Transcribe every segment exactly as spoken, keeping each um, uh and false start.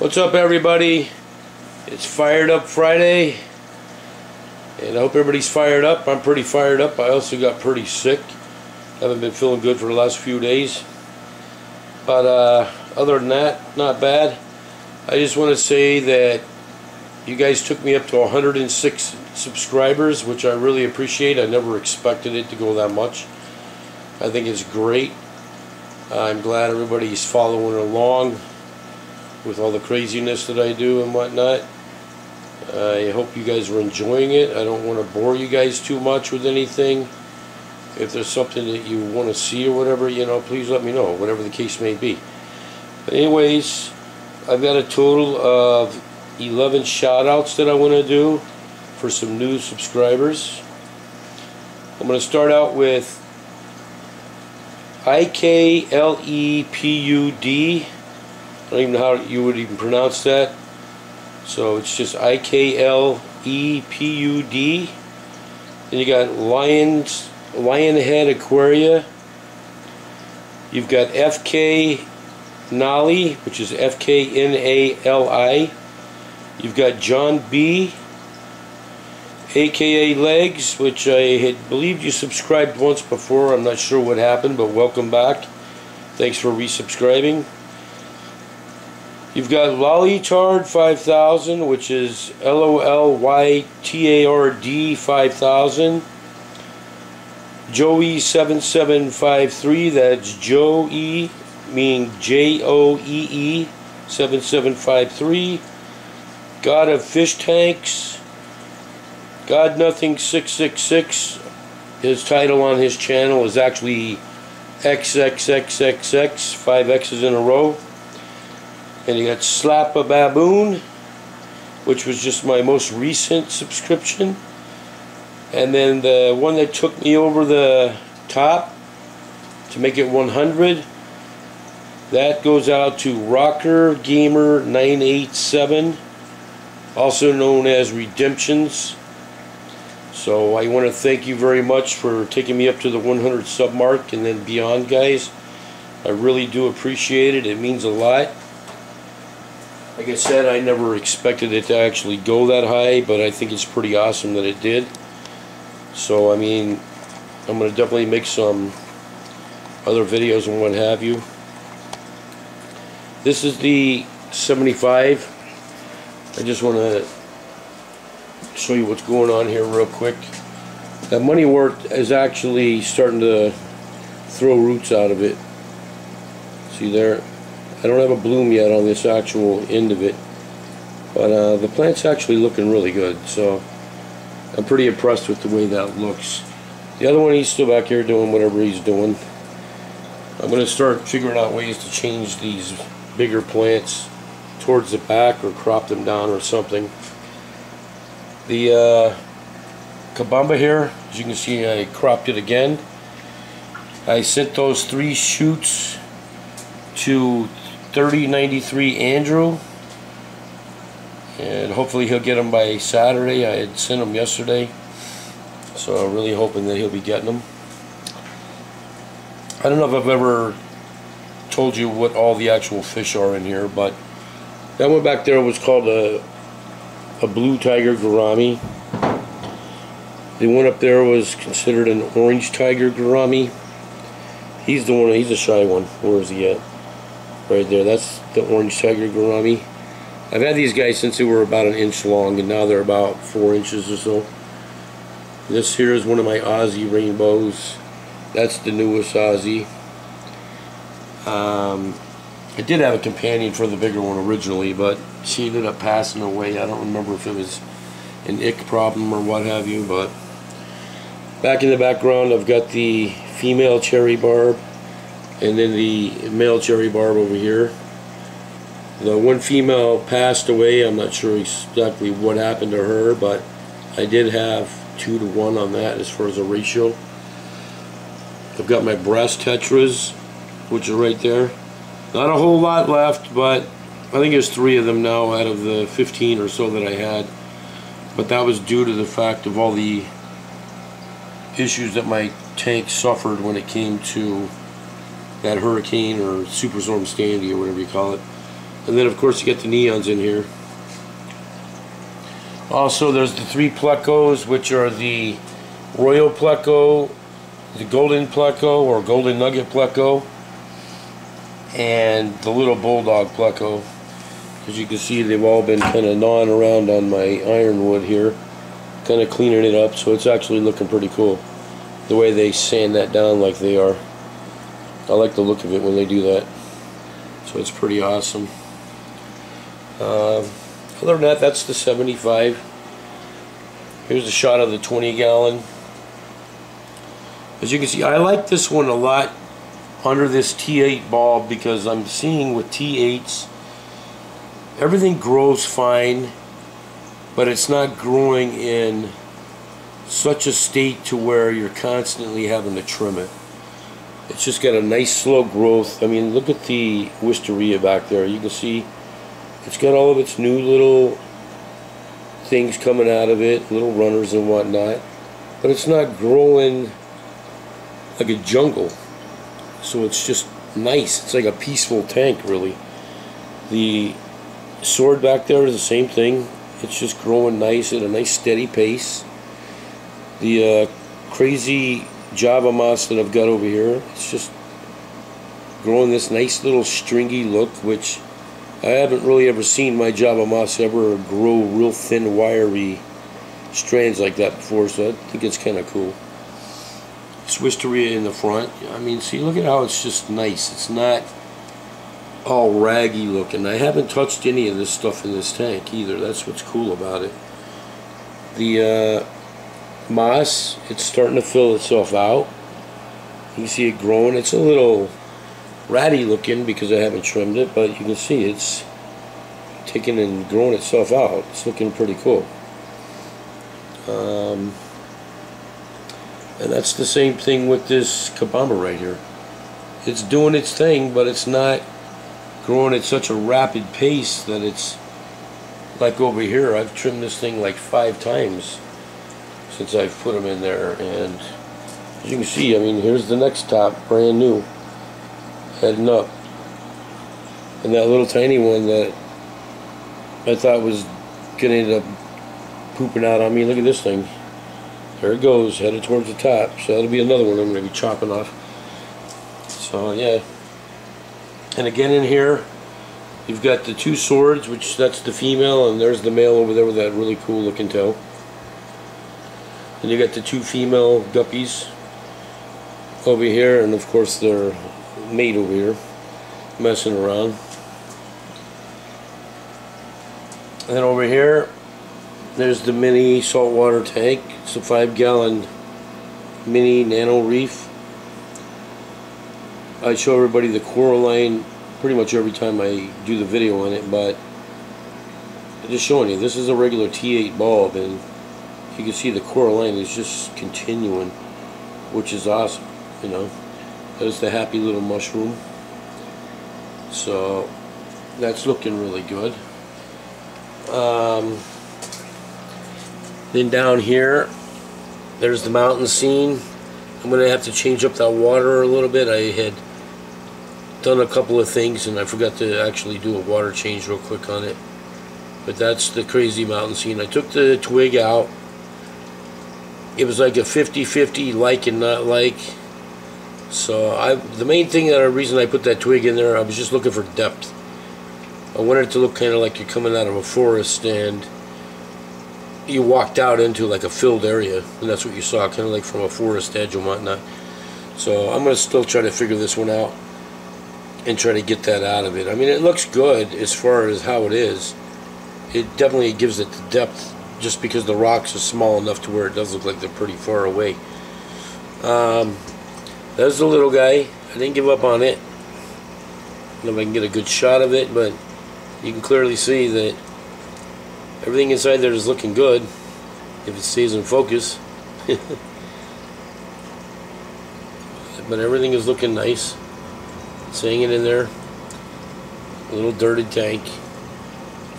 What's up, everybody? It's Fired Up Friday, and I hope everybody's fired up. I'm pretty fired up. I also got pretty sick. Haven't been feeling good for the last few days, but uh, other than that, not bad. I just want to say that you guys took me up to one hundred six subscribers, which I really appreciate. I never expected it to go that much. I think it's great. I'm glad everybody's following along with all the craziness that I do and whatnot. I hope you guys are enjoying it. I don't want to bore you guys too much with anything. If there's something that you want to see or whatever, you know, please let me know, whatever the case may be. But anyways, I've got a total of eleven shout outs that I want to do for some new subscribers. I'm going to start out with I K L E P U D. I don't even know how you would even pronounce that. So it's just I K L E P U D. Then you got Lions, Lionhead Aquaria. You've got F K Nali, which is F K N A L I. You've got John B, A K A Legs, which I had believed you subscribed once before. I'm not sure what happened, but welcome back. Thanks for resubscribing. You've got Lollitard five thousand, which is L O L Y T A R D five thousand. Joey seven seven five three, that's Joey, meaning J O E E, seven seven five three. God of Fish Tanks. God Nothing six six six. His title on his channel is actually X X X X X, five X's in a row. And you got Slap a Baboon, which was just my most recent subscription. And then the one that took me over the top to make it one hundred, that goes out to Rocker Gamer nine eight seven, also known as Redemptions. So I want to thank you very much for taking me up to the one hundred sub mark and then beyond, guys. I really do appreciate it. It means a lot. Like I said, I never expected it to actually go that high, but I think it's pretty awesome that it did. So, I mean, I'm going to definitely make some other videos and what have you. This is the seventy-five. I just want to show you what's going on here real quick. That money wort is actually starting to throw roots out of it. See there? I don't have a bloom yet on this actual end of it, but uh, the plant's actually looking really good, so I'm pretty impressed with the way that looks. The other one, he's still back here doing whatever he's doing. I'm going to start figuring out ways to change these bigger plants towards the back or crop them down or something. The uh, cabomba here, as you can see, I cropped it again. I sent those three shoots to thirty ninety-three Andrew, and hopefully he'll get them by Saturday. I had sent them yesterday, so I'm really hoping that he'll be getting them. I don't know if I've ever told you what all the actual fish are in here, but that one back there was called a, a blue tiger gourami. The one up there was considered an orange tiger gourami. He's the one, he's a shy one. Where is he at? Right there, that's the orange tiger gourami. I've had these guys since they were about an inch long, and now they're about four inches or so. This here is one of my Aussie rainbows. That's the newest Aussie. Um, I did have a companion for the bigger one originally, but she ended up passing away. I don't remember if it was an ick problem or what have you, but back in the background I've got the female cherry barb, and then the male cherry barb over here. The one female passed away. I'm not sure exactly what happened to her, but I did have two to one on that as far as a ratio. I've got my breast tetras, which are right there. Not a whole lot left, but I think there's three of them now out of the fifteen or so that I had. But that was due to the fact of all the issues that my tank suffered when it came to that hurricane or superstorm Sandy or whatever you call it. And then of course you get the neons in here. Also there's the three plecos, which are the royal pleco, the golden pleco or golden nugget pleco, and the little bulldog pleco. As you can see, they've all been kind of gnawing around on my ironwood here, kind of cleaning it up, so it's actually looking pretty cool the way they sand that down like they are. I like the look of it when they do that, so it's pretty awesome. Uh, other than that, that's the seventy-five. Here's a shot of the twenty gallon. As you can see, I like this one a lot under this T eight bulb, because I'm seeing with T eights everything grows fine, but it's not growing in such a state to where you're constantly having to trim it. It's just got a nice slow growth. I mean, look at the wisteria back there. You can see it's got all of its new little things coming out of it, little runners and whatnot, but it's not growing like a jungle. So it's just nice. It's like a peaceful tank, really. The sword back there is the same thing. It's just growing nice at a nice steady pace. The uh, crazy Java moss that I've got over here, it's just growing this nice little stringy look, which I haven't really ever seen my Java moss ever grow real thin wiry strands like that before, so I think it's kind of cool. This wisteria in the front, I mean, see, look at how it's just nice. It's not all raggy looking. I haven't touched any of this stuff in this tank either. That's what's cool about it. The uh, moss, it's starting to fill itself out. You can see it growing. It's a little ratty looking because I haven't trimmed it, but you can see it's taking and growing itself out. It's looking pretty cool. Um, And that's the same thing with this cabomba right here. It's doing its thing, but it's not growing at such a rapid pace that it's like over here. I've trimmed this thing like five times since I've put them in there. And as you can see, I mean, here's the next top, brand new, heading up. And that little tiny one that I thought was going to end up pooping out on me, look at this thing. There it goes, headed towards the top. So that'll be another one I'm going to be chopping off. So yeah. And again in here, you've got the two swords, which that's the female, and there's the male over there with that really cool looking tail. And you got the two female guppies over here, and of course their mate over here messing around. And then over here, there's the mini saltwater tank. It's a five gallon mini nano reef. I show everybody the Coraline pretty much every time I do the video on it, but I'm just showing you, this is a regular T eight bulb, and you can see the Coraline is just continuing, which is awesome, you know. There's the happy little mushroom. So that's looking really good. Um, Then down here, there's the mountain scene. I'm going to have to change up that water a little bit. I had done a couple of things and I forgot to actually do a water change real quick on it. But that's the crazy mountain scene. I took the twig out. It was like a fifty fifty, like and not like. So I, the main thing, that the reason I put that twig in there, I was just looking for depth. I wanted it to look kind of like you're coming out of a forest and you walked out into like a filled area, and that's what you saw, kind of like from a forest edge and whatnot. So I'm going to still try to figure this one out and try to get that out of it. I mean, it looks good as far as how it is. It definitely gives it the depth just because the rocks are small enough to where it does look like they're pretty far away. Um, there's the little guy. I didn't give up on it. I don't know if I can get a good shot of it, but you can clearly see that everything inside there is looking good if it stays in focus. But everything is looking nice. It's hanging in there. A little dirted tank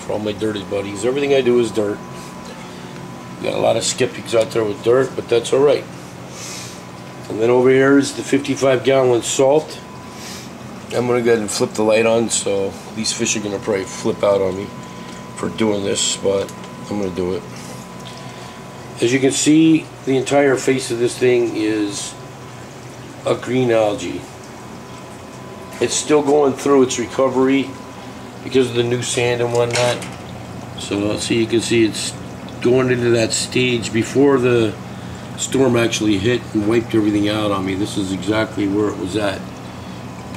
for all my dirted buddies. Everything I do is dirt. Got a lot of skeptics out there with dirt, but that's alright. And then over here is the fifty-five gallon salt. I'm going to go ahead and flip the light on, so these fish are going to probably flip out on me for doing this, but I'm going to do it. As you can see, the entire face of this thing is a green algae. It's still going through its recovery because of the new sand and whatnot. So, so you can see it's going into that stage before the storm actually hit and wiped everything out on me. This is exactly where it was at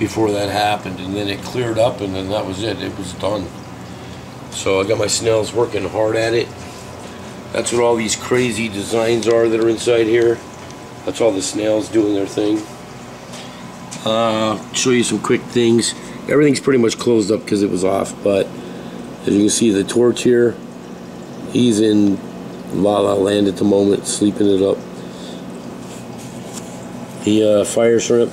before that happened, and then it cleared up, and then that was it. It was done. So I got my snails working hard at it. That's what all these crazy designs are that are inside here. That's all the snails doing their thing. Uh, show you some quick things. Everything's pretty much closed up because it was off, but as you can see, the torch here, he's in La La Land at the moment, sleeping it up. The uh, fire shrimp,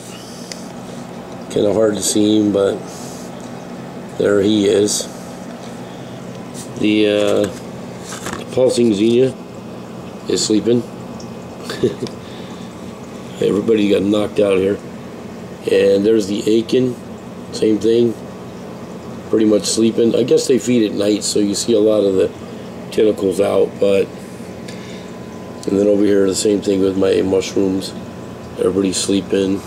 kind of hard to see him, but there he is. The uh, pulsing Xenia is sleeping. Everybody got knocked out here. And there's the Aiken, same thing, pretty much sleeping. I guess they feed at night, so you see a lot of the tentacles out, but and then over here the same thing with my mushrooms. Everybody's sleeping.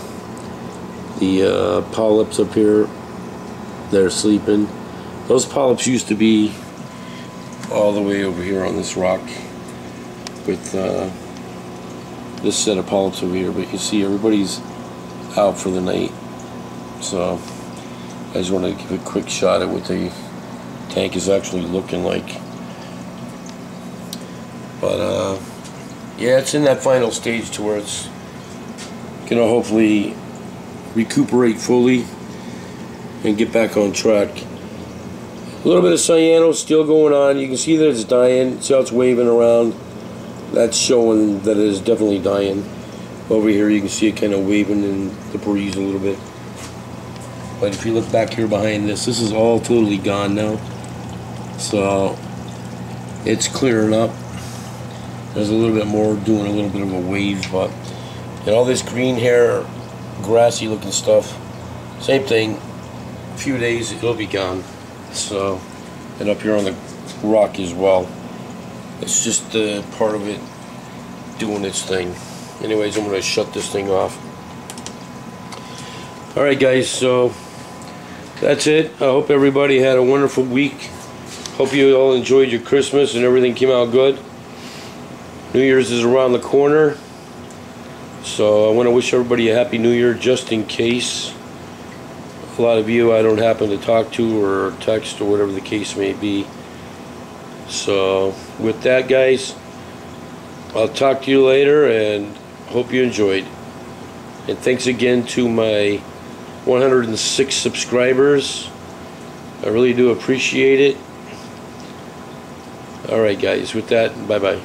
The uh, polyps up here, they're sleeping. Those polyps used to be all the way over here on this rock with uh, this set of polyps over here, but you see everybody's out for the night. So I just want to give a quick shot at what the tank is actually looking like, but uh, yeah, it's in that final stage to where it's gonna hopefully recuperate fully and get back on track. A little bit of cyano still going on. You can see that it's dying. See how it's waving around? That's showing that it is definitely dying. Over here you can see it kind of waving in the breeze a little bit. But if you look back here behind this, this is all totally gone now. So it's clearing up. There's a little bit more doing a little bit of a wave, but and all this green hair, grassy looking stuff, same thing. A few days it'll be gone. So, and up here on the rock as well, it's just uh, part of it doing its thing. Anyways, I'm going to shut this thing off. Alright guys, so that's it. I hope everybody had a wonderful week. Hope you all enjoyed your Christmas and everything came out good. New Year's is around the corner, so I want to wish everybody a Happy New Year, just in case. A lot of you I don't happen to talk to or text or whatever the case may be. So with that guys, I'll talk to you later and hope you enjoyed. And thanks again to my one hundred six subscribers. I really do appreciate it. Alright guys, with that, bye bye.